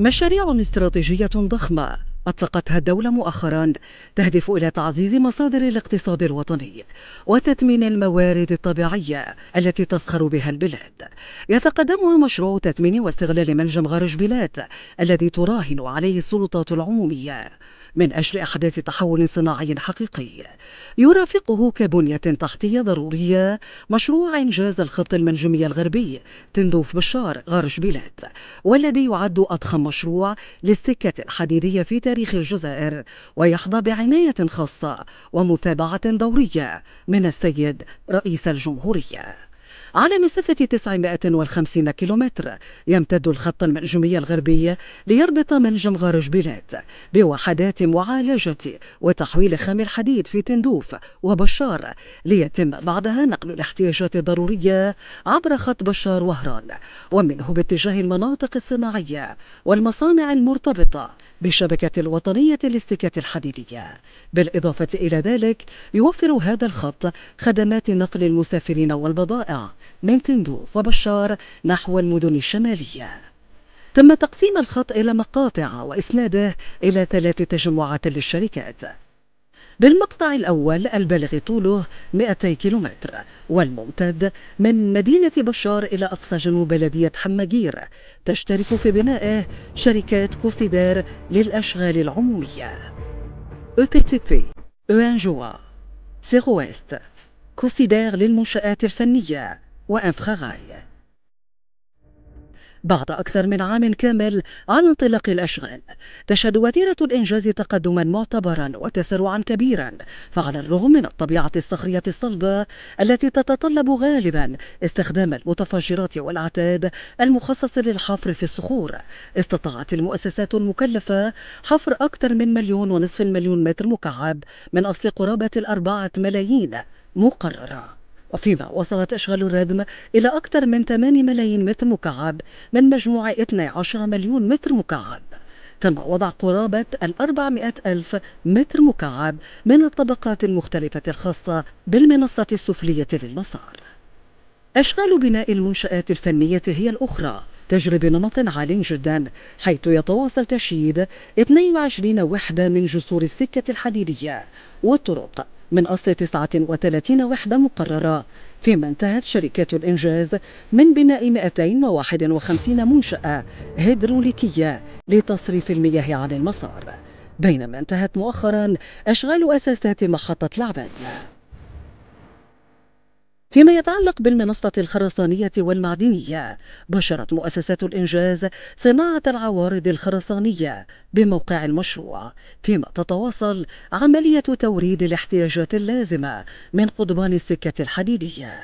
مشاريع استراتيجية ضخمة أطلقتها الدولة مؤخرا تهدف إلى تعزيز مصادر الاقتصاد الوطني وتثمين الموارد الطبيعية التي تسخر بها البلاد. يتقدمها مشروع تثمين واستغلال منجم غار جبيلات الذي تراهن عليه السلطات العمومية من أجل إحداث تحول صناعي حقيقي. يرافقه كبنية تحتية ضرورية مشروع إنجاز الخط المنجمي الغربي تندوف بشار غار جبيلات، والذي يعد أضخم مشروع للسكة الحديدية في تاريخ الجزائر، ويحظى بعناية خاصة ومتابعة دورية من السيد رئيس الجمهورية. على مسافة 950 كيلومتر يمتد الخط المنجمي الغربي ليربط منجم غار جبيلات بوحدات معالجة وتحويل خام الحديد في تندوف وبشار، ليتم بعدها نقل الاحتياجات الضرورية عبر خط بشار وهران، ومنه باتجاه المناطق الصناعية والمصانع المرتبطة بالشبكة الوطنية للسكة الحديدية. بالإضافة إلى ذلك يوفر هذا الخط خدمات نقل المسافرين والبضائع من تندوف وبشار نحو المدن الشمالية. تم تقسيم الخط إلى مقاطع وإسناده إلى 3 تجمعات للشركات. بالمقطع الأول البالغ طوله 200 كيلومتر والممتد من مدينة بشار إلى أقصى جنوب بلدية حماجير تشترك في بنائه شركات كوسيدار للأشغال العمومية EPTP، أنجوا، سيرويست، كوسيدار للمنشآت الفنية، وأفغاي. بعد أكثر من عام كامل عن انطلاق الأشغال، تشهد وتيرة الإنجاز تقدما معتبرا وتسارعا كبيرا، فعلى الرغم من الطبيعة الصخرية الصلبة التي تتطلب غالبا استخدام المتفجرات والعتاد المخصص للحفر في الصخور، استطاعت المؤسسات المكلفة حفر أكثر من 1.5 مليون متر مكعب من أصل قرابة 4 ملايين مقررة، وفيما وصلت أشغال الردم إلى أكثر من 8 ملايين متر مكعب من مجموع 12 مليون متر مكعب. تم وضع قرابة 400,000 متر مكعب من الطبقات المختلفة الخاصة بالمنصة السفلية للمسار. أشغال بناء المنشآت الفنية هي الأخرى تجري بنمط عال جدا، حيث يتواصل تشييد 22 وحدة من جسور السكة الحديدية والطرق من أصل 39 وحدة مقررة، فيما انتهت شركات الإنجاز من بناء 251 منشأة هيدروليكية لتصريف المياه عن المسار، بينما انتهت مؤخرا أشغال أساسات محطة لعبان. فيما يتعلق بالمنصة الخرسانية والمعدنية، بشرت مؤسسات الإنجاز صناعة العوارض الخرسانية بموقع المشروع، فيما تتواصل عملية توريد الاحتياجات اللازمة من قضبان السكة الحديدية.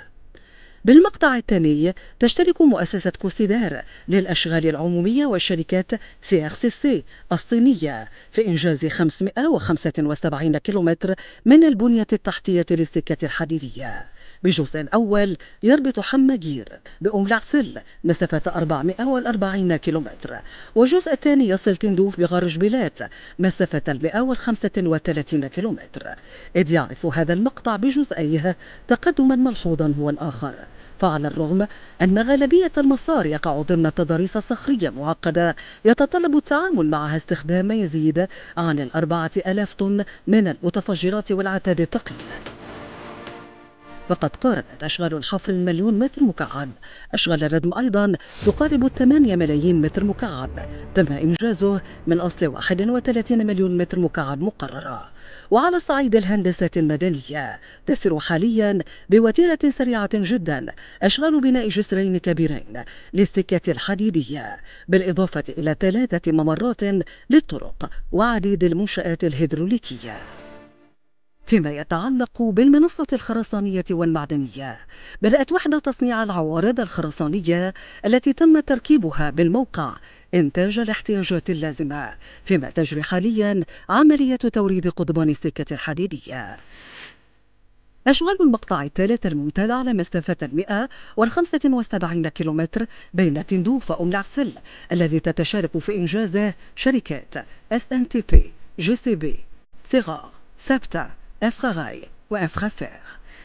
بالمقطع الثاني تشترك مؤسسة كوسيدار للأشغال العمومية والشركات سي اخ سي سي الصينية في إنجاز 575 كيلومتر من البنية التحتية للسكة الحديدية. بجزء أول يربط حماجير بأم العسل مسافة 440 كيلومتر، وجزء ثاني يصل تندوف بغار جبيلات مسافة 135 كيلومتر، إذ يعرف هذا المقطع بجزئيه تقدما ملحوظا هو الآخر، فعلى الرغم أن غالبية المسار يقع ضمن تضاريس صخرية معقدة يتطلب التعامل معها استخدام ما يزيد عن 4000 طن من المتفجرات والعتاد الثقيل. فقد قارنت أشغال الحفر 1 مليون متر مكعب، أشغال الردم أيضا تقارب 8 ملايين متر مكعب تم إنجازه من أصل 31 مليون متر مكعب مقررة. وعلى صعيد الهندسة المدنية تسير حاليا بوتيرة سريعة جدا أشغال بناء جسرين كبيرين للسكة الحديدية، بالإضافة إلى 3 ممرات للطرق وعديد المنشآت الهيدروليكية. فيما يتعلق بالمنصة الخرسانية والمعدنية، بدأت وحدة تصنيع العوارض الخرسانية التي تم تركيبها بالموقع إنتاج الاحتياجات اللازمة، فيما تجري حاليا عملية توريد قضبان السكة الحديدية. أشغال المقطع الثالث الممتد على مسافة 175 كيلومتر بين تندوف وأم العسل الذي تتشارك في إنجازه شركات اس ان تي بي، جي سي بي، سيغا، سابتا، أفغاي وأفغافير،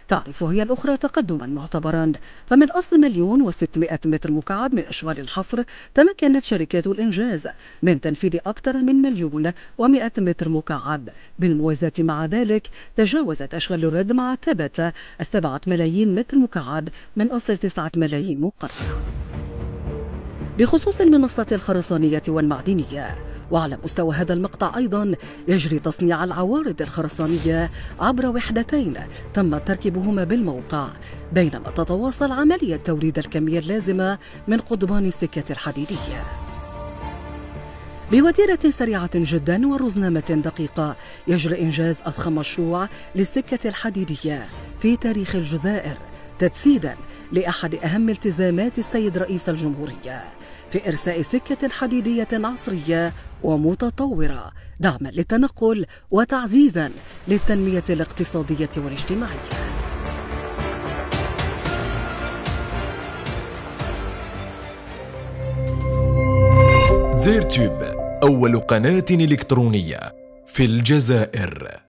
تعرف هي الأخرى تقدما معتبرا، فمن أصل 1,600 متر مكعب من أشغال الحفر تمكنت شركات الإنجاز من تنفيذ أكثر من 1,100,000 متر مكعب. بالموازاة مع ذلك تجاوزت أشغال الرد مع تبت 7,000,000 متر مكعب من أصل 9,000,000 مقرر. بخصوص المنصة الخرسانية والمعدنية، وعلى مستوى هذا المقطع أيضا يجري تصنيع العوارض الخرسانية عبر وحدتين تم تركيبهما بالموقع، بينما تتواصل عملية توريد الكمية اللازمة من قضبان السكة الحديدية. بوتيرة سريعة جدا ورزنامة دقيقة يجري إنجاز أضخم مشروع للسكة الحديدية في تاريخ الجزائر، تجسيدا لأحد أهم التزامات السيد رئيس الجمهورية في إرساء سكة حديدية عصرية ومتطورة دعما للتنقل وتعزيزا للتنمية الاقتصادية والاجتماعية. دزاير توب أول قناة إلكترونية في الجزائر.